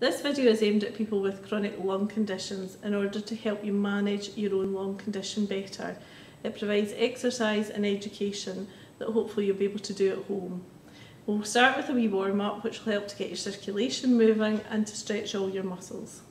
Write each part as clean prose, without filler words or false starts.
This video is aimed at people with chronic lung conditions in order to help you manage your own lung condition better. It provides exercise and education that hopefully you'll be able to do at home. We'll start with a wee warm up which will help to get your circulation moving and to stretch all your muscles.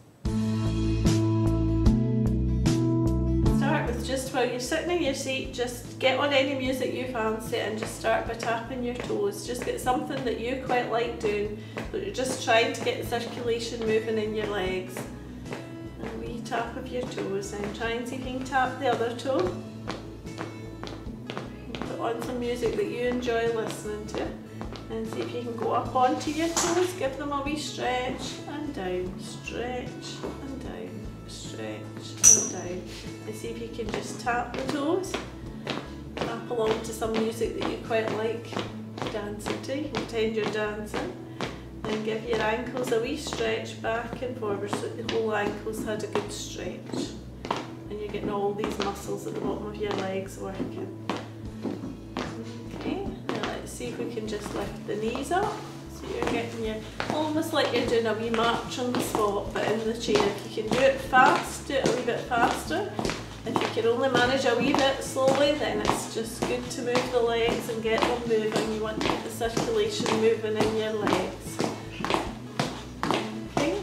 Start with just while you're sitting in your seat, just get on any music you fancy and just start by tapping your toes. Just get something that you quite like doing, but you're just trying to get circulation moving in your legs. A wee tap of your toes and try and see if you can tap the other toe. Put on some music that you enjoy listening to and see if you can go up onto your toes, give them a wee stretch and down, stretch and down, stretch and down, and see if you can just tap the toes, tap along to some music that you quite like dancing to, you can pretend you're dancing, and give your ankles a wee stretch back and forward so that the whole ankle's had a good stretch and you're getting all these muscles at the bottom of your legs working. See if we can just lift the knees up, so you're getting your, almost like you're doing a wee march on the spot but in the chair. If you can do it fast, do it a wee bit faster. If you can only manage a wee bit slowly, then it's just good to move the legs and get them moving. You want to get the circulation moving in your legs. Okay,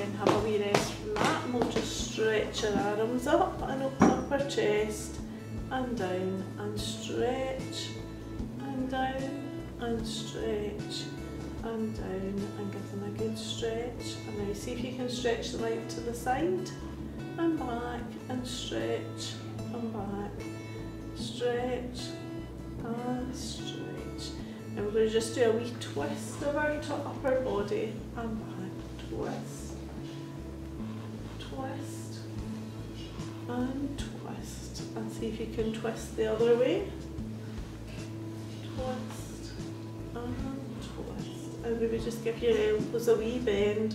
and have a wee rest from that, and we'll just stretch our arms up and open up our chest. And down and down and stretch and down, and give them a good stretch. And now see if you can stretch them out to the side and back and stretch and back, stretch and stretch. And we're going to just do a wee twist of our upper body and back, twist, twist and twist. And see if you can twist the other way, twist and twist, and maybe just give your elbows a wee bend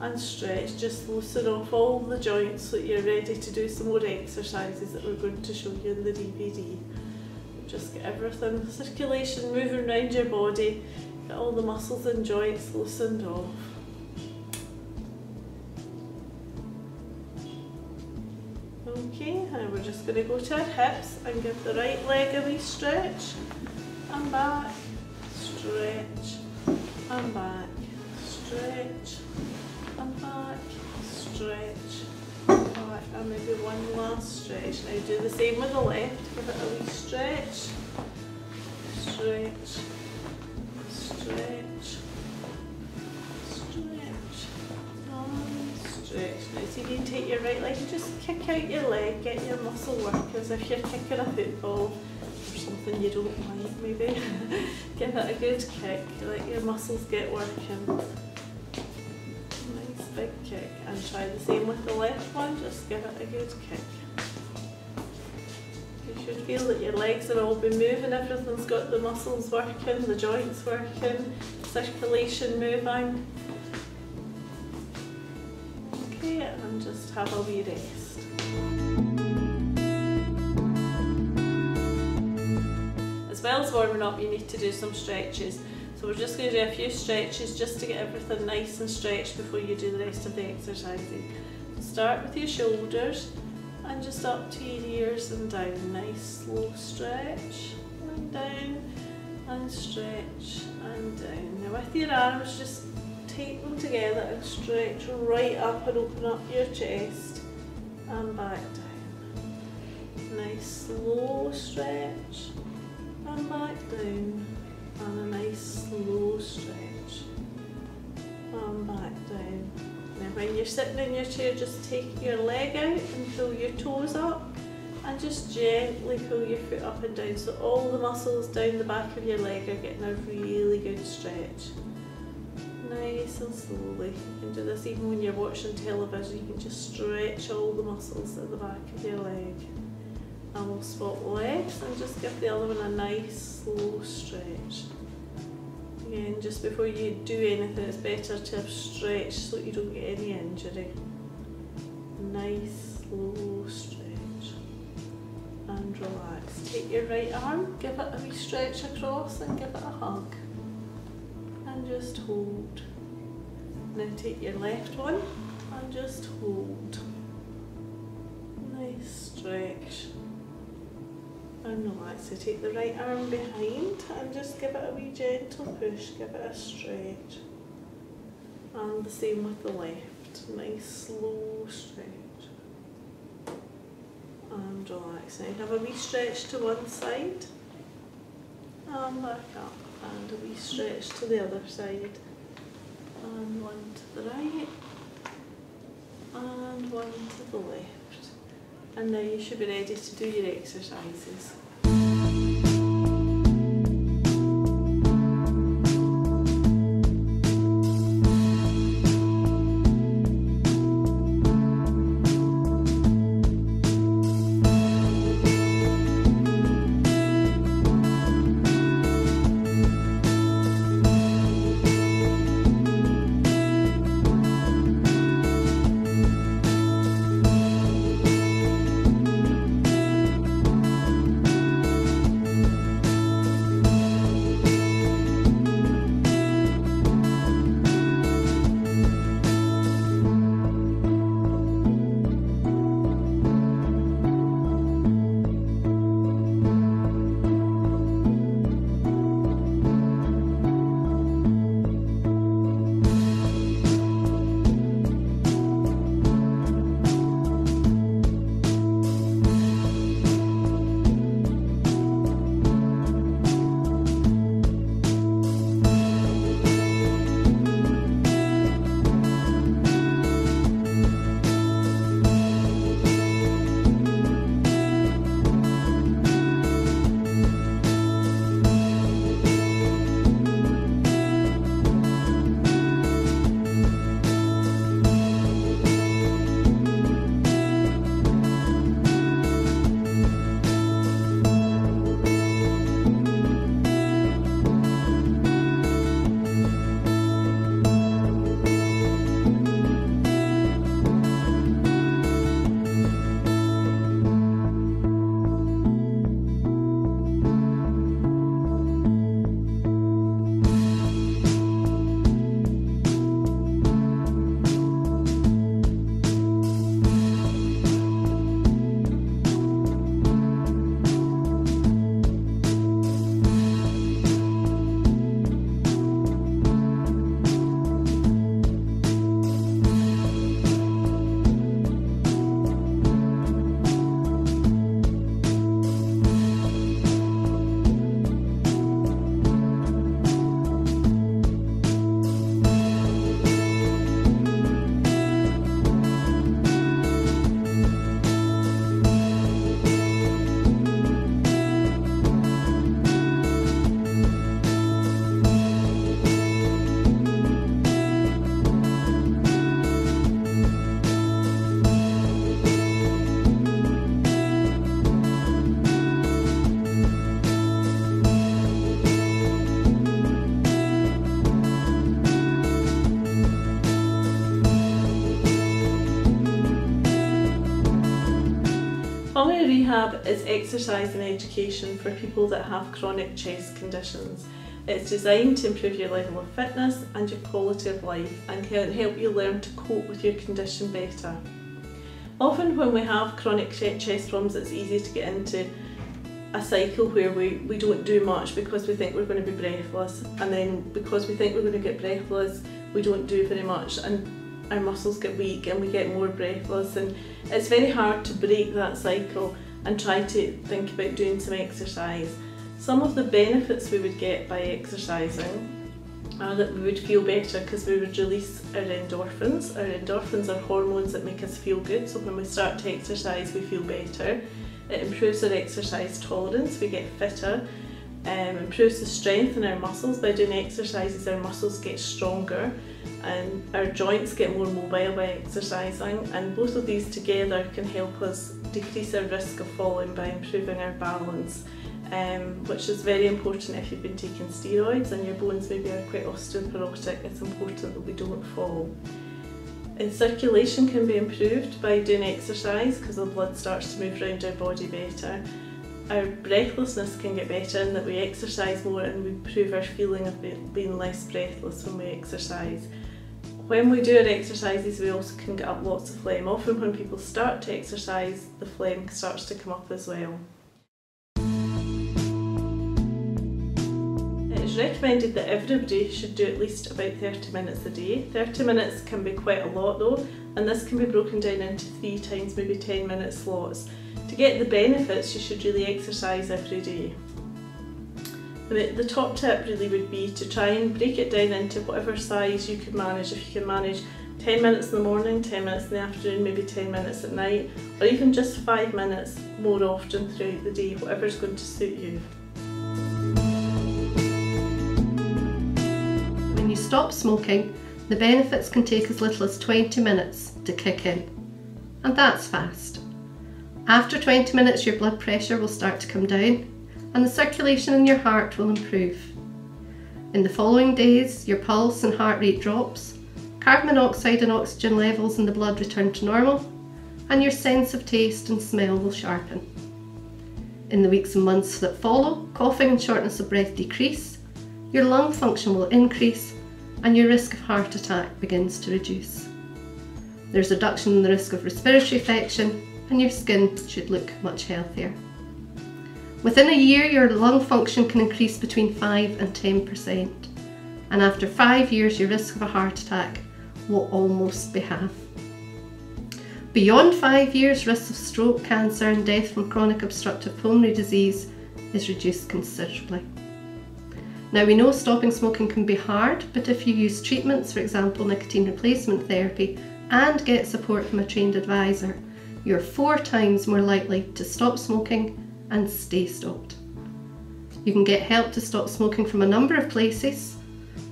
and stretch, just loosen off all the joints so that you're ready to do some more exercises that we're going to show you in the DVD. Just get everything, the circulation moving around your body, get all the muscles and joints loosened off. Okay, and we're just going to go to our hips and give the right leg a wee stretch and back, stretch and back, stretch and back, stretch and back, and maybe one last stretch. Now do the same with the left, give it a wee stretch, stretch, stretch, stretch. Now so you can take your right leg and just kick out your leg, get your muscle work as if you're kicking a football or something you don't like maybe. Give it a good kick, let your muscles get working. Nice big kick, and try the same with the left one, just give it a good kick. You should feel that your legs are all been moving, everything's got the muscles working, the joints working, circulation moving. And just have a wee rest. As well as warming up, you need to do some stretches. So we're just going to do a few stretches just to get everything nice and stretched before you do the rest of the exercises. Start with your shoulders and just up to your ears and down. Nice slow stretch and down and stretch and down. Now with your arms, just take them together and stretch right up and open up your chest and back down. Nice slow stretch and back down, and a nice slow stretch and back down. Now when you're sitting in your chair, just take your leg out and pull your toes up and just gently pull your foot up and down so all the muscles down the back of your leg are getting a really good stretch. Nice and slowly. You can do this even when you're watching television, you can just stretch all the muscles at the back of your leg. And we'll swap legs and just give the other one a nice slow stretch. Again, just before you do anything, it's better to have stretched so you don't get any injury. Nice slow stretch. And relax. Take your right arm, give it a wee stretch across and give it a hug. and just hold. Now take your left one and just hold. Nice stretch. And relax. So take the right arm behind and just give it a wee gentle push, give it a stretch. And the same with the left. Nice slow stretch. And relax. Now have a wee stretch to one side. And back up. And a wee stretch to the other side. And one to the right. And one to the left. And now you should be ready to do your exercises. Pulmonary rehab is exercise and education for people that have chronic chest conditions. It's designed to improve your level of fitness and your quality of life and can help you learn to cope with your condition better. Often when we have chronic chest problems, it's easy to get into a cycle where we don't do much because we think we're going to be breathless, and then because we think we're going to get breathless we don't do very much and our muscles get weak and we get more breathless, and it's very hard to break that cycle and try to think about doing some exercise. Some of the benefits we would get by exercising are that we would feel better because we would release our endorphins. Our endorphins are hormones that make us feel good, so when we start to exercise we feel better. It improves our exercise tolerance, we get fitter, improves the strength in our muscles. By doing exercises our muscles get stronger and our joints get more mobile by exercising, and both of these together can help us decrease our risk of falling by improving our balance, which is very important if you've been taking steroids and your bones maybe are quite osteoporotic. It's important that we don't fall. And circulation can be improved by doing exercise because the blood starts to move around our body better. our breathlessness can get better, and that we exercise more and we improve our feeling of being less breathless when we exercise. When we do our exercises, we also can get up lots of phlegm. Often when people start to exercise, the phlegm starts to come up as well. It's recommended that everybody should do at least about 30 minutes a day. 30 minutes can be quite a lot though, and this can be broken down into 3 times, maybe 10-minute slots. To get the benefits, you should really exercise every day. The top tip really would be to try and break it down into whatever size you can manage. If you can manage 10 minutes in the morning, 10 minutes in the afternoon, maybe 10 minutes at night, or even just 5 minutes more often throughout the day, whatever's going to suit you. When you stop smoking, the benefits can take as little as 20 minutes to kick in, and that's fast. After 20 minutes, your blood pressure will start to come down, and the circulation in your heart will improve. In the following days, your pulse and heart rate drops, carbon monoxide and oxygen levels in the blood return to normal, and your sense of taste and smell will sharpen. In the weeks and months that follow, coughing and shortness of breath decrease, your lung function will increase, and your risk of heart attack begins to reduce. There's a reduction in the risk of respiratory infection, and your skin should look much healthier. Within a year, your lung function can increase between 5 and 10%, and after 5 years, your risk of a heart attack will almost be half. Beyond 5 years, risk of stroke, cancer and death from chronic obstructive pulmonary disease is reduced considerably. Now, we know stopping smoking can be hard, but if you use treatments, for example nicotine replacement therapy, and get support from a trained advisor, you're 4 times more likely to stop smoking and stay stopped. You can get help to stop smoking from a number of places,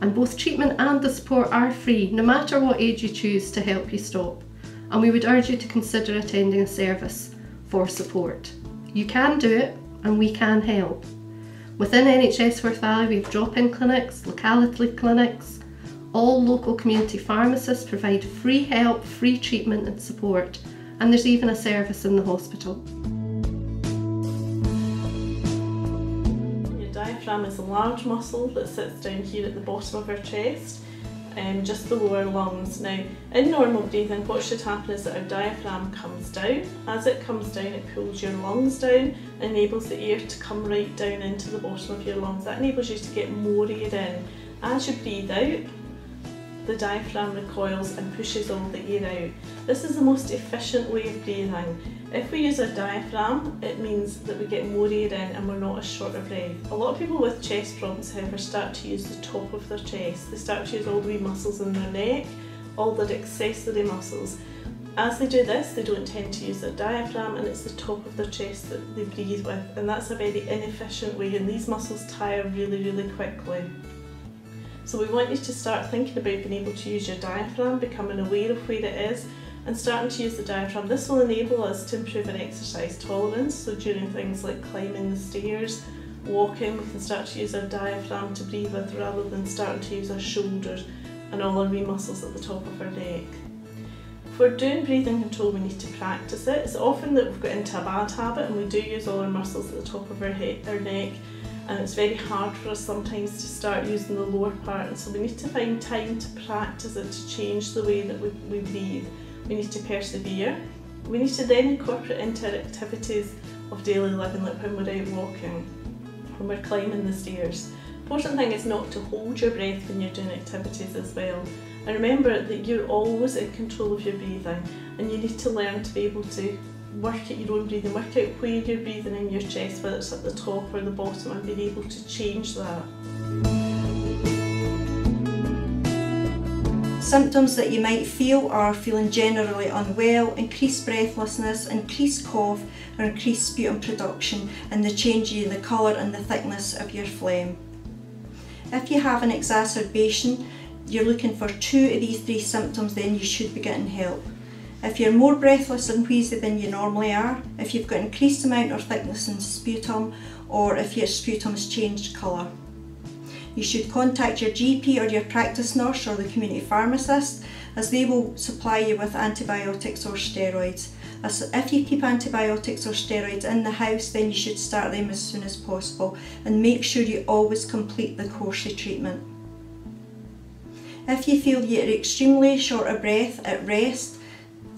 and both treatment and the support are free, no matter what age you choose, to help you stop, and we would urge you to consider attending a service for support. You can do it, and we can help. Within NHS North Ayrshire, we have drop-in clinics, locality clinics. All local community pharmacists provide free help, free treatment and support, and there's even a service in the hospital. The diaphragm is a large muscle that sits down here at the bottom of our chest, just below our lungs. Now, in normal breathing, what should happen is that our diaphragm comes down. As it comes down, it pulls your lungs down, enables the air to come right down into the bottom of your lungs. That enables you to get more air in. As you breathe out, the diaphragm recoils and pushes all the air out. This is the most efficient way of breathing. If we use our diaphragm, it means that we get more air in and we're not as short of breath. A lot of people with chest problems, however, start to use the top of their chest. They start to use all the wee muscles in their neck, all their accessory muscles. As they do this, they don't tend to use their diaphragm, and it's the top of their chest that they breathe with, and that's a very inefficient way, and these muscles tire really, really quickly. So we want you to start thinking about being able to use your diaphragm, becoming aware of where it is, and starting to use the diaphragm. This will enable us to improve our exercise tolerance, so during things like climbing the stairs, walking, we can start to use our diaphragm to breathe with, rather than starting to use our shoulders and all our wee muscles at the top of our neck. If we're doing breathing control, we need to practice it. It's often that we've got into a bad habit and we do use all our muscles at the top of our head, our neck, and it's very hard for us sometimes to start using the lower part, and so we need to find time to practice it, to change the way that we breathe. We need to persevere. We need to then incorporate into our activities of daily living, like when we're out walking, when we're climbing the stairs. Important thing is not to hold your breath when you're doing activities as well. And remember that you're always in control of your breathing, and you need to learn to be able to work at your own breathing, work out where you're breathing in your chest, whether it's at the top or the bottom, and be able to change that. Symptoms that you might feel are feeling generally unwell, increased breathlessness, increased cough or increased sputum production, and the change in the colour and the thickness of your phlegm. If you have an exacerbation, you're looking for 2 of these 3 symptoms, then you should be getting help. If you're more breathless and wheezy than you normally are, if you've got increased amount or thickness in sputum, or if your sputum has changed colour. You should contact your GP or your practice nurse or the community pharmacist, as they will supply you with antibiotics or steroids. If you keep antibiotics or steroids in the house, then you should start them as soon as possible, and make sure you always complete the course of treatment. If you feel you're extremely short of breath, at rest,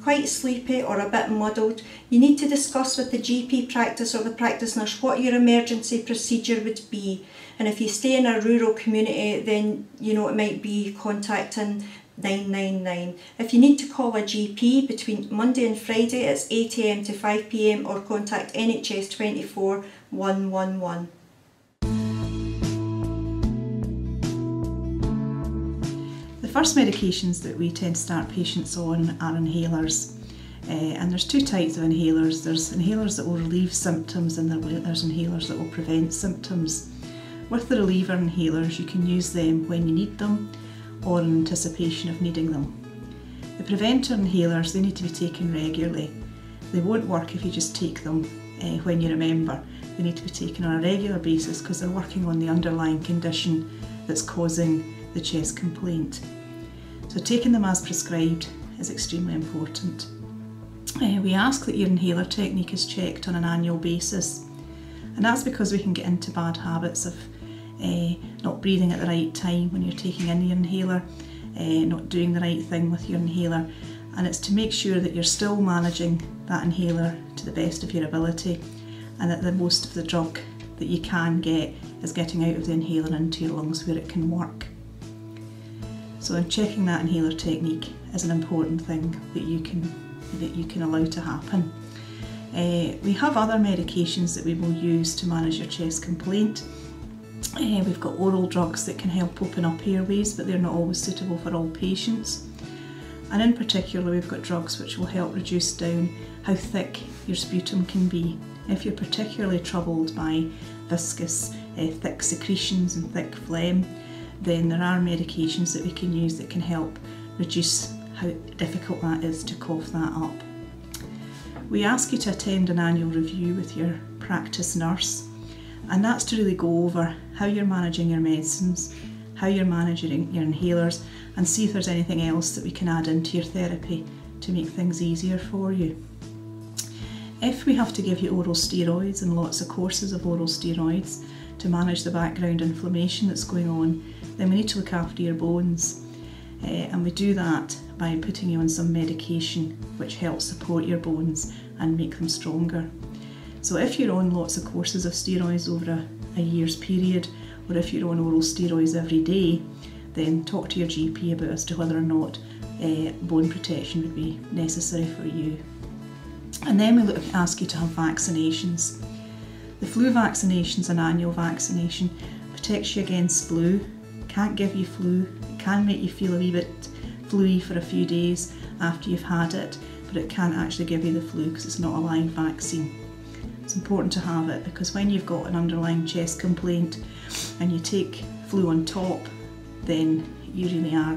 quite sleepy or a bit muddled, you need to discuss with the GP practice or the practice nurse what your emergency procedure would be. And if you stay in a rural community, then you know it might be contacting 999. If you need to call a GP between Monday and Friday, it's 8 AM to 5 PM, or contact NHS 24 111. The first medications that we tend to start patients on are inhalers, and there's two types of inhalers. There's inhalers that will relieve symptoms and there's inhalers that will prevent symptoms. With the reliever inhalers, you can use them when you need them or in anticipation of needing them. The preventer inhalers, they need to be taken regularly. They won't work if you just take them when you remember. They need to be taken on a regular basis because they're working on the underlying condition that's causing the chest complaint. So taking them as prescribed is extremely important. We ask that your inhaler technique is checked on an annual basis, and that's because we can get into bad habits of not breathing at the right time when you're taking in your inhaler, not doing the right thing with your inhaler, and it's to make sure that you're still managing that inhaler to the best of your ability and that the most of the drug that you can get is getting out of the inhaler into your lungs where it can work. So checking that inhaler technique is an important thing that you can allow to happen. We have other medications that we will use to manage your chest complaint. We've got oral drugs that can help open up airways, but they're not always suitable for all patients. And in particular, we've got drugs which will help reduce down how thick your sputum can be. If you're particularly troubled by viscous, thick secretions and thick phlegm, then there are medications that we can use that can help reduce how difficult that is to cough that up. We ask you to attend an annual review with your practice nurse, and that's to really go over how you're managing your medicines, how you're managing your inhalers, and see if there's anything else that we can add into your therapy to make things easier for you. If we have to give you oral steroids and lots of courses of oral steroids to manage the background inflammation that's going on, then we need to look after your bones, and we do that by putting you on some medication which helps support your bones and make them stronger. So if you're on lots of courses of steroids over a year's period, or if you're on oral steroids every day, then talk to your GP about as to whether or not bone protection would be necessary for you. And then we ask you to have vaccinations. The flu vaccination is an annual vaccination, protects you against flu, can't give you flu, it can make you feel a wee bit flu-y for a few days after you've had it, but it can't actually give you the flu because it's not a live vaccine. It's important to have it because when you've got an underlying chest complaint and you take flu on top, then you really are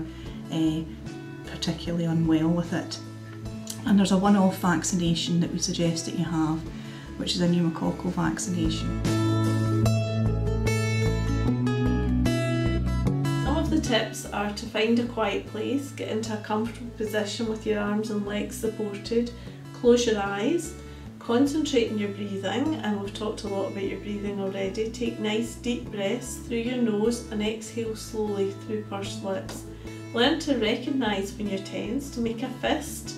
particularly unwell with it. And there's a one-off vaccination that we suggest that you have, which is a pneumococcal vaccination. Some of the tips are to find a quiet place, get into a comfortable position with your arms and legs supported, close your eyes, concentrate on your breathing, and we've talked a lot about your breathing already. Take nice deep breaths through your nose and exhale slowly through pursed lips. Learn to recognise when you're tense, to make a fist.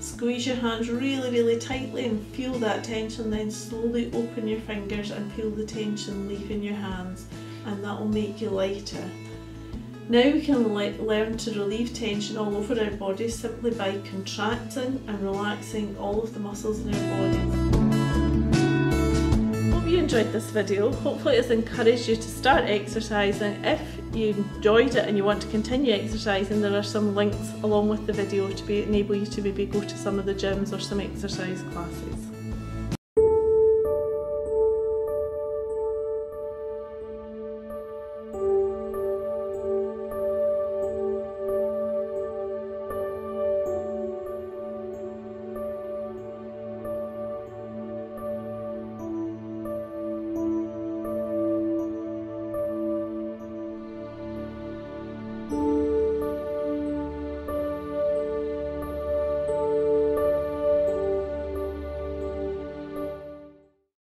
Squeeze your hands really, really tightly and feel that tension, then slowly open your fingers and feel the tension leaving your hands, and that will make you lighter. Now we can learn to relieve tension all over our body simply by contracting and relaxing all of the muscles in our body. Hope you enjoyed this video. Hopefully it's encouraged you to start exercising. If you enjoyed it and you want to continue exercising, there are some links along with the video to enable you to maybe go to some of the gyms or some exercise classes.